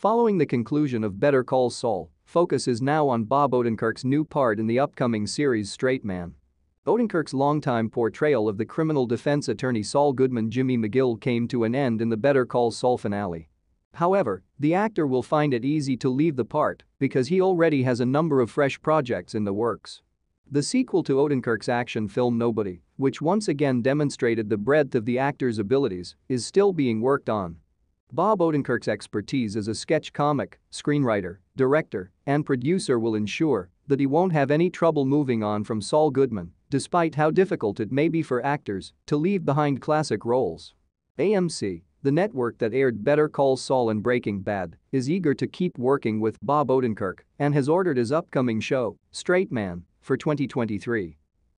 Following the conclusion of Better Call Saul, focus is now on Bob Odenkirk's new part in the upcoming series Straight Man. Odenkirk's longtime portrayal of the criminal defense attorney Saul Goodman Jimmy McGill came to an end in the Better Call Saul finale. However, the actor will find it easy to leave the part because he already has a number of fresh projects in the works. The sequel to Odenkirk's action film Nobody, which once again demonstrated the breadth of the actor's abilities, is still being worked on. Bob Odenkirk's expertise as a sketch comic, screenwriter, director, and producer will ensure that he won't have any trouble moving on from Saul Goodman, despite how difficult it may be for actors to leave behind classic roles. AMC, the network that aired Better Call Saul and Breaking Bad, is eager to keep working with Bob Odenkirk and has ordered his upcoming show, Straight Man, for 2023.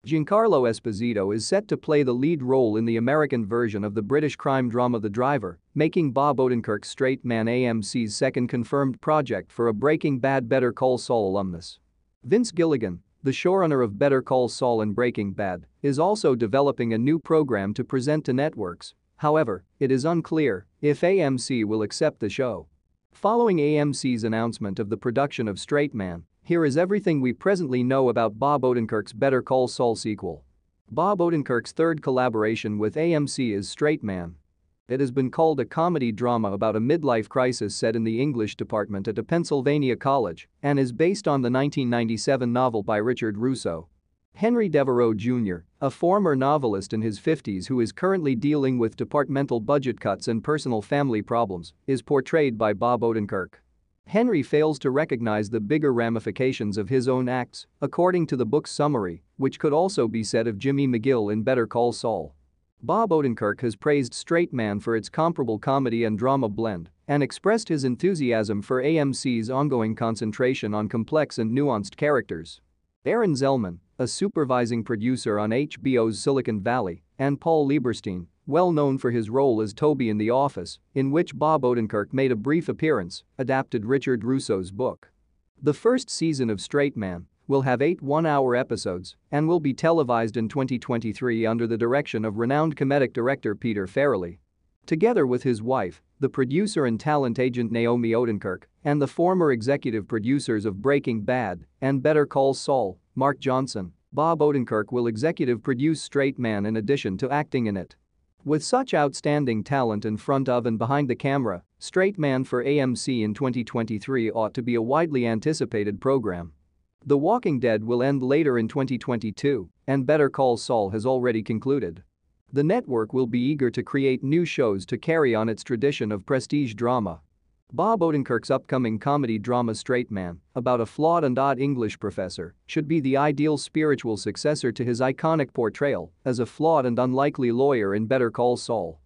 Giancarlo Esposito is set to play the lead role in the American version of the British crime drama The Driver, making Bob Odenkirk's Straight Man AMC's second confirmed project for a Breaking Bad Better Call Saul alumnus. Vince Gilligan, the showrunner of Better Call Saul and Breaking Bad, is also developing a new program to present to networks. However, it is unclear if AMC will accept the show. Following AMC's announcement of the production of Straight Man, here is everything we presently know about Bob Odenkirk's Better Call Saul sequel. Bob Odenkirk's third collaboration with AMC is Straight Man. It has been called a comedy drama about a midlife crisis set in the English department at a Pennsylvania college and is based on the 1997 novel by Richard Russo. Henry Devereaux, Jr., a former novelist in his 50s who is currently dealing with departmental budget cuts and personal family problems, is portrayed by Bob Odenkirk. Henry fails to recognize the bigger ramifications of his own acts, according to the book's summary, which could also be said of Jimmy McGill in Better Call Saul. Bob Odenkirk has praised Straight Man for its comparable comedy and drama blend and expressed his enthusiasm for AMC's ongoing concentration on complex and nuanced characters. Aaron Zelman, a supervising producer on HBO's Silicon Valley, and Paul Lieberstein, well known for his role as Toby in The Office, in which Bob Odenkirk made a brief appearance, adapted Richard Russo's book. The first season of Straight Man will have 8 one-hour episodes and will be televised in 2023 under the direction of renowned comedic director Peter Farrelly. Together with his wife, the producer and talent agent Naomi Odenkirk, and the former executive producers of Breaking Bad and Better Call Saul, Mark Johnson, Bob Odenkirk will executive produce Straight Man in addition to acting in it. With such outstanding talent in front of and behind the camera, Straight Man for AMC in 2023 ought to be a widely anticipated program. The Walking Dead will end later in 2022, and Better Call Saul has already concluded. The network will be eager to create new shows to carry on its tradition of prestige drama. Bob Odenkirk's upcoming comedy drama Straight Man, about a flawed and odd English professor, should be the ideal spiritual successor to his iconic portrayal as a flawed and unlikely lawyer in Better Call Saul.